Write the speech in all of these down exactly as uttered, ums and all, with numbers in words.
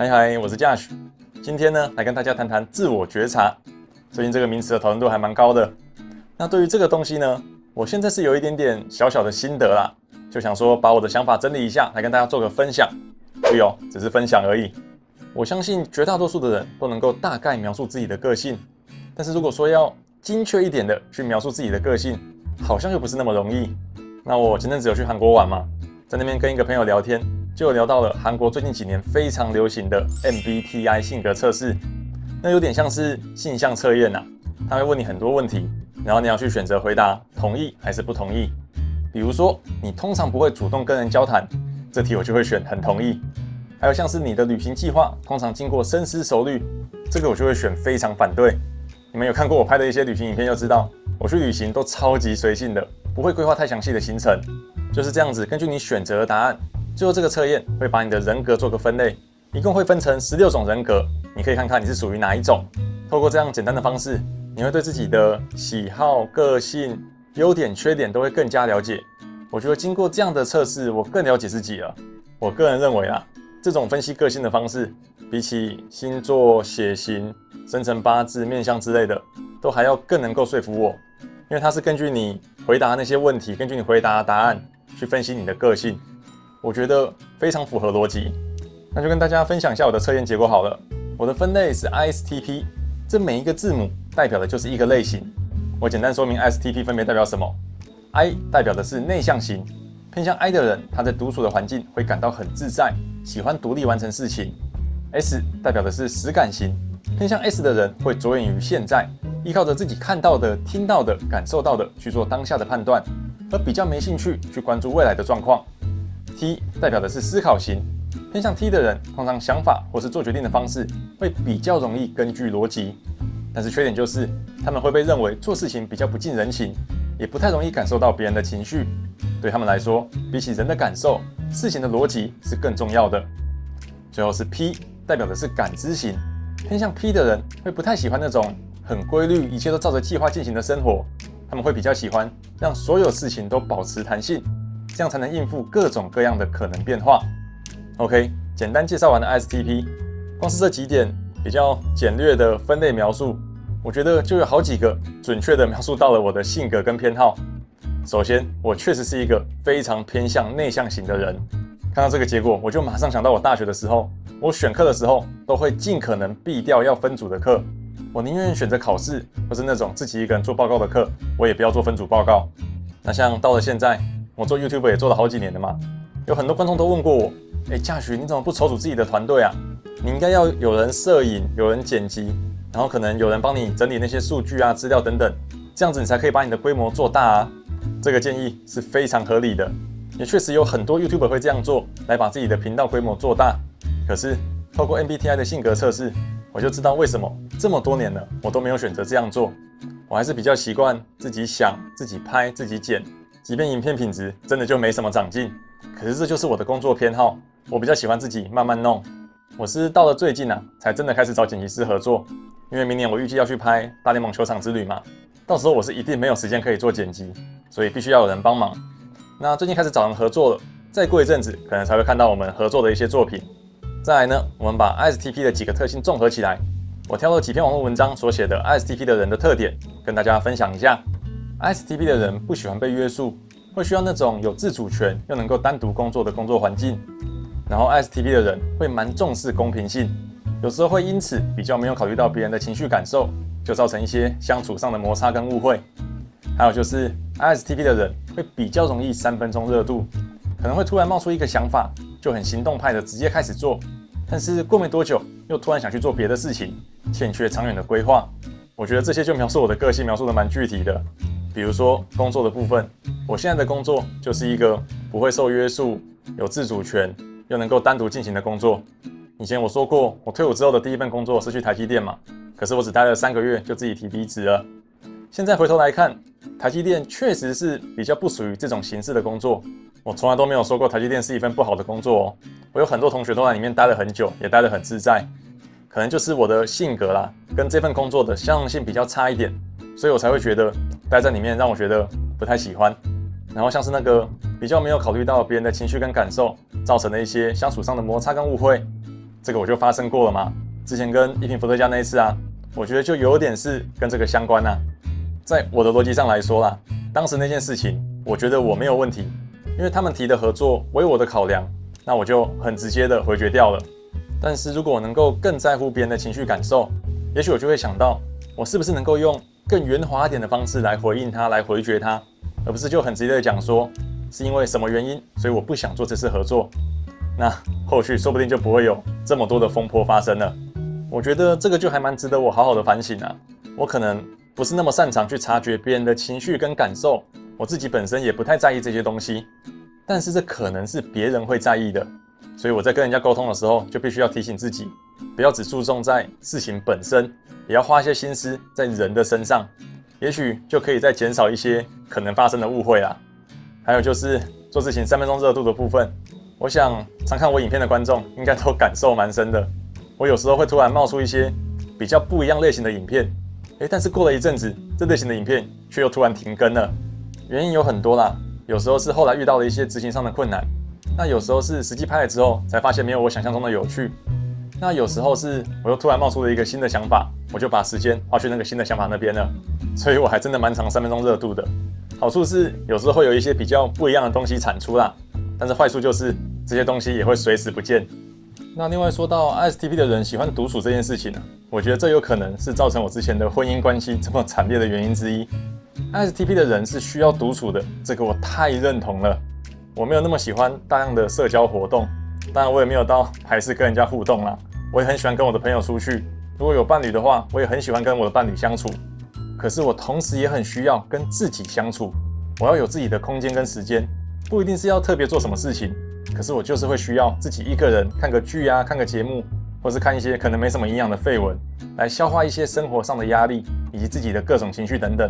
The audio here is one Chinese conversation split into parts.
嗨嗨，我是 Josh， 今天呢来跟大家谈谈自我觉察。最近这个名词的讨论度还蛮高的。那对于这个东西呢，我现在是有一点点小小的心得啦，就想说把我的想法整理一下，来跟大家做个分享。注意哦，只是分享而已。我相信绝大多数的人都能够大概描述自己的个性，但是如果说要精确一点的去描述自己的个性，好像又不是那么容易。那我前阵子有去韩国玩嘛，在那边跟一个朋友聊天。 就有聊到了韩国最近几年非常流行的 M B T I 性格测试，那有点像是性向测验呐，他会问你很多问题，然后你要去选择回答同意还是不同意。比如说，你通常不会主动跟人交谈，这题我就会选很同意。还有像是你的旅行计划，通常经过深思熟虑，这个我就会选非常反对。你们有看过我拍的一些旅行影片就知道，我去旅行都超级随性的，不会规划太详细的行程，就是这样子，根据你选择的答案。 最后这个测验会把你的人格做个分类，一共会分成十六种人格，你可以看看你是属于哪一种。透过这样简单的方式，你会对自己的喜好、个性、优点、缺点都会更加了解。我觉得经过这样的测试，我更了解自己了。我个人认为啊，这种分析个性的方式，比起星座、血型、生辰八字、面相之类的，都还要更能够说服我，因为它是根据你回答那些问题，根据你回答的答案去分析你的个性。 我觉得非常符合逻辑，那就跟大家分享一下我的测验结果好了。我的分类是 I S T P， 这每一个字母代表的就是一个类型。我简单说明 I S T P 分别代表什么。I 代表的是内向型，偏向 I 的人，他在独处的环境会感到很自在，喜欢独立完成事情。S 代表的是实感型，偏向 S 的人会着眼于现在，依靠着自己看到的、听到的、感受到的去做当下的判断，而比较没兴趣去关注未来的状况。 T 代表的是思考型，偏向 T 的人，通常想法或是做决定的方式会比较容易根据逻辑，但是缺点就是他们会被认为做事情比较不近人情，也不太容易感受到别人的情绪。对他们来说，比起人的感受，事情的逻辑是更重要的。最后是 P， 代表的是感知型，偏向 P 的人会不太喜欢那种很规律、一切都照着计划进行的生活，他们会比较喜欢让所有事情都保持弹性。 这样才能应付各种各样的可能变化。OK， 简单介绍完了 I S T P， 光是这几点比较简略的分类描述，我觉得就有好几个准确的描述到了我的性格跟偏好。首先，我确实是一个非常偏向内向型的人。看到这个结果，我就马上想到我大学的时候，我选课的时候都会尽可能避掉要分组的课，我宁愿选择考试或是那种自己一个人做报告的课，我也不要做分组报告。那像到了现在。 我做 YouTube 也做了好几年了嘛，有很多观众都问过我，哎，嘉许你怎么不筹组自己的团队啊？你应该要有人摄影，有人剪辑，然后可能有人帮你整理那些数据啊、资料等等，这样子你才可以把你的规模做大啊。这个建议是非常合理的，也确实有很多 YouTuber 会这样做，来把自己的频道规模做大。可是透过 M B T I 的性格测试，我就知道为什么这么多年了，我都没有选择这样做，我还是比较习惯自己想、自己拍、自己剪。 即便影片品质真的就没什么长进，可是这就是我的工作偏好，我比较喜欢自己慢慢弄。我是到了最近啊，才真的开始找剪辑师合作，因为明年我预计要去拍大联盟球场之旅嘛，到时候我是一定没有时间可以做剪辑，所以必须要有人帮忙。那最近开始找人合作了，再过一阵子可能才会看到我们合作的一些作品。再来呢，我们把 I S T P 的几个特性综合起来，我挑了几篇网络文章所写的 I S T P 的人的特点，跟大家分享一下。 I S T P 的人不喜欢被约束，会需要那种有自主权又能够单独工作的工作环境。然后 I S T P 的人会蛮重视公平性，有时候会因此比较没有考虑到别人的情绪感受，就造成一些相处上的摩擦跟误会。还有就是 I S T P 的人会比较容易三分钟热度，可能会突然冒出一个想法，就很行动派的直接开始做，但是过没多久又突然想去做别的事情，欠缺长远的规划。我觉得这些就描述我的个性，描述的蛮具体的。 比如说工作的部分，我现在的工作就是一个不会受约束、有自主权又能够单独进行的工作。以前我说过，我退伍之后的第一份工作是去台积电嘛，可是我只待了三个月就自己提离职了。现在回头来看，台积电确实是比较不属于这种形式的工作。我从来都没有说过台积电是一份不好的工作哦。我有很多同学都在里面待了很久，也待得很自在。可能就是我的性格啦，跟这份工作的相容性比较差一点，所以我才会觉得。 待在里面让我觉得不太喜欢，然后像是那个比较没有考虑到别人的情绪跟感受，造成了一些相处上的摩擦跟误会，这个我就发生过了嘛。之前跟一品伏特加那一次啊，我觉得就有点是跟这个相关啊。在我的逻辑上来说啦，当时那件事情，我觉得我没有问题，因为他们提的合作为我的考量，那我就很直接的回绝掉了。但是如果我能够更在乎别人的情绪感受，也许我就会想到，我是不是能够用更圆滑一点的方式来回应他，来回绝他，而不是就很直接的讲说，是因为什么原因，所以我不想做这次合作。那后续说不定就不会有这么多的风波发生了。我觉得这个就还蛮值得我好好的反省啊。我可能不是那么擅长去察觉别人的情绪跟感受，我自己本身也不太在意这些东西，但是这可能是别人会在意的。所以我在跟人家沟通的时候，就必须要提醒自己，不要只注重在事情本身，也要花些心思在人的身上，也许就可以再减少一些可能发生的误会啦。还有就是做事情三分钟热度的部分，我想常看我影片的观众应该都感受蛮深的。我有时候会突然冒出一些比较不一样类型的影片，诶，但是过了一阵子，这类型的影片却又突然停更了。原因有很多啦，有时候是后来遇到了一些执行上的困难，那有时候是实际拍了之后才发现没有我想象中的有趣，那有时候是我又突然冒出了一个新的想法，我就把时间花去那个新的想法那边了，所以我还真的蛮常三分钟热度的。好处是有时候会有一些比较不一样的东西产出啦，但是坏处就是这些东西也会随时不见。那另外说到 I S T P 的人喜欢独处这件事情呢，我觉得这有可能是造成我之前的婚姻关系这么惨烈的原因之一。I S T P 的人是需要独处的，这个我太认同了。我没有那么喜欢大量的社交活动，当然我也没有到还是跟人家互动啦。我也很喜欢跟我的朋友出去，如果有伴侣的话，我也很喜欢跟我的伴侣相处。可是我同时也很需要跟自己相处，我要有自己的空间跟时间，不一定是要特别做什么事情，可是我就是会需要自己一个人看个剧啊，看个节目，或是看一些可能没什么营养的废文，来消化一些生活上的压力以及自己的各种情绪等等，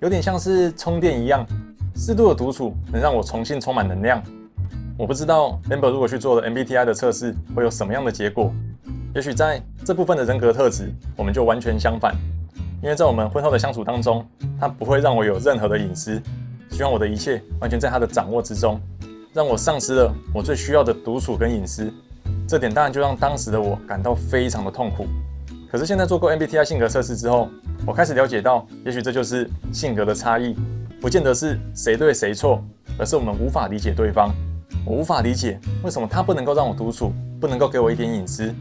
有点像是充电一样。适度的独处能让我重新充满能量。我不知道 Amber 如果去做了 M B T I 的测试会有什么样的结果，也许在这部分的人格特质我们就完全相反，因为在我们婚后的相处当中，他不会让我有任何的隐私，希望我的一切完全在他的掌握之中，让我丧失了我最需要的独处跟隐私，这点当然就让当时的我感到非常的痛苦。可是现在做过 M B T I 性格测试之后，我开始了解到，也许这就是性格的差异，不见得是谁对谁错，而是我们无法理解对方。我无法理解为什么他不能够让我独处，不能够给我一点隐私，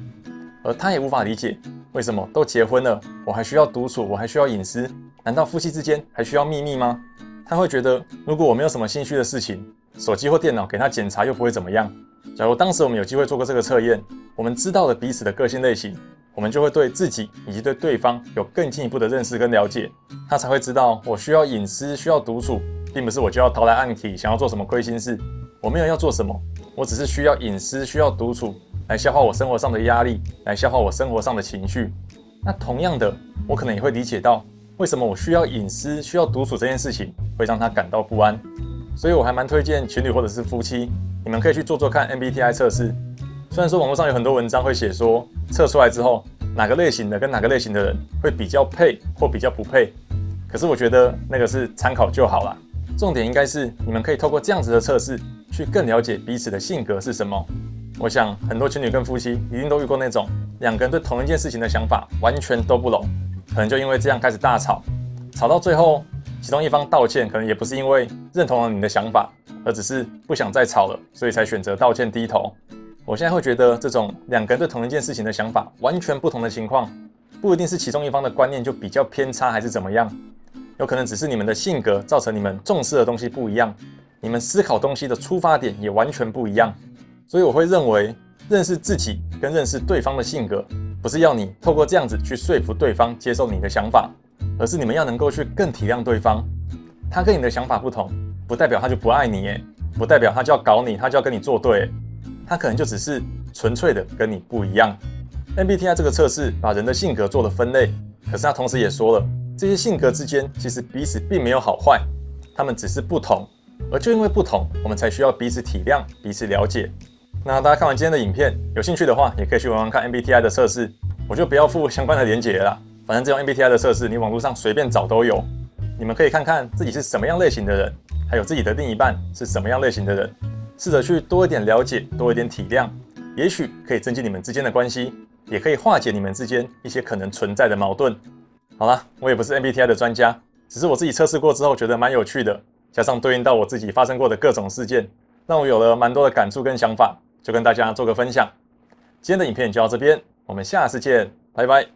而他也无法理解为什么都结婚了，我还需要独处，我还需要隐私，难道夫妻之间还需要秘密吗？他会觉得，如果我没有什么兴趣的事情，手机或电脑给他检查又不会怎么样。假如当时我们有机会做过这个测验，我们知道了彼此的个性类型，我们就会对自己以及对对方有更进一步的认识跟了解，他才会知道我需要隐私，需要独处，并不是我就要逃来暗体，想要做什么亏心事。我没有要做什么，我只是需要隐私，需要独处，来消化我生活上的压力，来消化我生活上的情绪。那同样的，我可能也会理解到，为什么我需要隐私，需要独处这件事情会让他感到不安。所以我还蛮推荐情侣或者是夫妻，你们可以去做做看 M B T I 测试。虽然说网络上有很多文章会写说，测出来之后哪个类型的跟哪个类型的人会比较配或比较不配，可是我觉得那个是参考就好啦。重点应该是你们可以透过这样子的测试去更了解彼此的性格是什么。我想很多情侣跟夫妻一定都遇过那种两个人对同一件事情的想法完全都不拢，可能就因为这样开始大吵，吵到最后其中一方道歉，可能也不是因为认同了你的想法，而只是不想再吵了，所以才选择道歉低头。我现在会觉得，这种两个人对同一件事情的想法完全不同的情况，不一定是其中一方的观念就比较偏差还是怎么样，有可能只是你们的性格造成你们重视的东西不一样，你们思考东西的出发点也完全不一样。所以我会认为，认识自己跟认识对方的性格，不是要你透过这样子去说服对方接受你的想法，而是你们要能够去更体谅对方。他跟你的想法不同，不代表他就不爱你耶，不代表他就要搞你，他就要跟你作对耶，他可能就只是纯粹的跟你不一样。 M B T I 这个测试把人的性格做了分类，可是他同时也说了，这些性格之间其实彼此并没有好坏，他们只是不同，而就因为不同，我们才需要彼此体谅，彼此了解。那大家看完今天的影片，有兴趣的话也可以去玩玩看 M B T I 的测试，我就不要附相关的连结了啦，反正这种 M B T I 的测试你网络上随便找都有，你们可以看看自己是什么样类型的人，还有自己的另一半是什么样类型的人，试着去多一点了解，多一点体谅，也许可以增进你们之间的关系，也可以化解你们之间一些可能存在的矛盾。好啦，我也不是 M B T I 的专家，只是我自己测试过之后觉得蛮有趣的，加上对应到我自己发生过的各种事件，让我有了蛮多的感触跟想法，就跟大家做个分享。今天的影片就到这边，我们下次见，拜拜。